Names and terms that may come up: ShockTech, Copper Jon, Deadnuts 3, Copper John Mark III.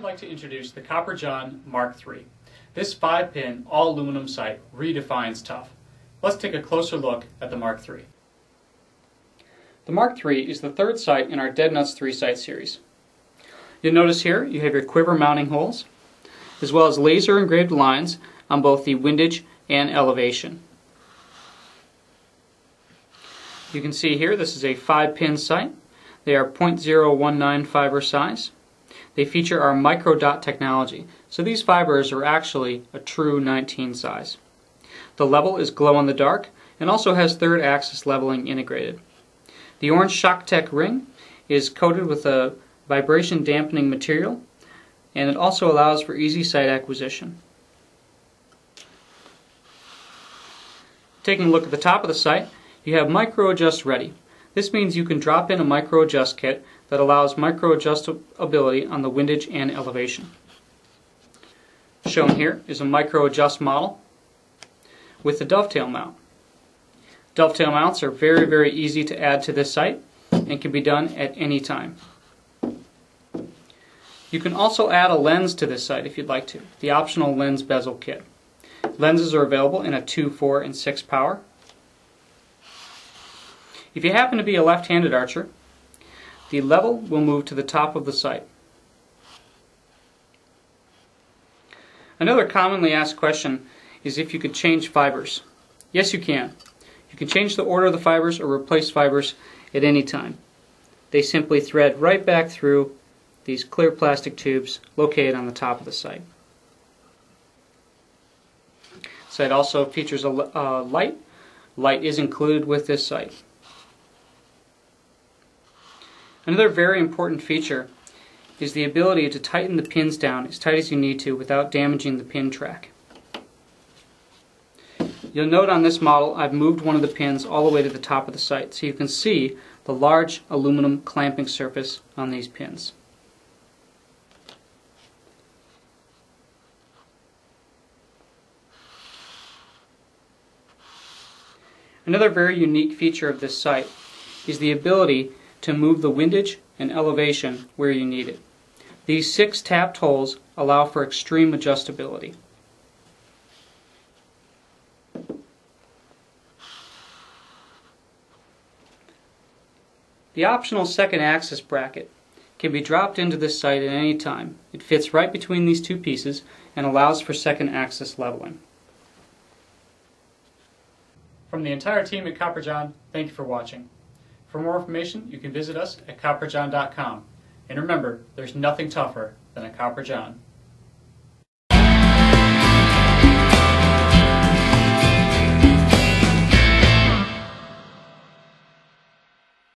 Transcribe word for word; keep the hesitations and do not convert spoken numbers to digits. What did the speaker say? I'd like to introduce the Copper John Mark three. This five pin, all aluminum sight redefines tough. Let's take a closer look at the Mark three. The Mark three is the third sight in our Deadnuts three sight series. You'll notice here you have your quiver mounting holes, as well as laser engraved lines on both the windage and elevation. You can see here this is a five pin sight. They are zero point zero one nine fiber size. They feature our micro dot technology, so these fibers are actually a true nineteen size. The level is glow in the dark and also has third axis leveling integrated. The orange ShockTech ring is coated with a vibration dampening material, and it also allows for easy sight acquisition. Taking a look at the top of the sight, you have micro adjust ready. This means you can drop in a micro adjust kit that allows micro adjustability on the windage and elevation. Shown here is a micro adjust model with the dovetail mount. Dovetail mounts are very, very easy to add to this sight and can be done at any time. You can also add a lens to this sight if you'd like to, the optional lens bezel kit. Lenses are available in a two, four, and six power. If you happen to be a left-handed archer, the level will move to the top of the sight. Another commonly asked question is if you could change fibers. Yes, you can. You can change the order of the fibers or replace fibers at any time. They simply thread right back through these clear plastic tubes located on the top of the sight. The sight also features a uh, light. Light is included with this sight. Another very important feature is the ability to tighten the pins down as tight as you need to without damaging the pin track. You'll note on this model I've moved one of the pins all the way to the top of the sight, so you can see the large aluminum clamping surface on these pins. Another very unique feature of this sight is the ability to move the windage and elevation where you need it. These six tapped holes allow for extreme adjustability. The optional second axis bracket can be dropped into this sight at any time. It fits right between these two pieces and allows for second axis leveling. From the entire team at Copper John, thank you for watching. For more information, you can visit us at copper john dot com. And remember, there's nothing tougher than a Copper John.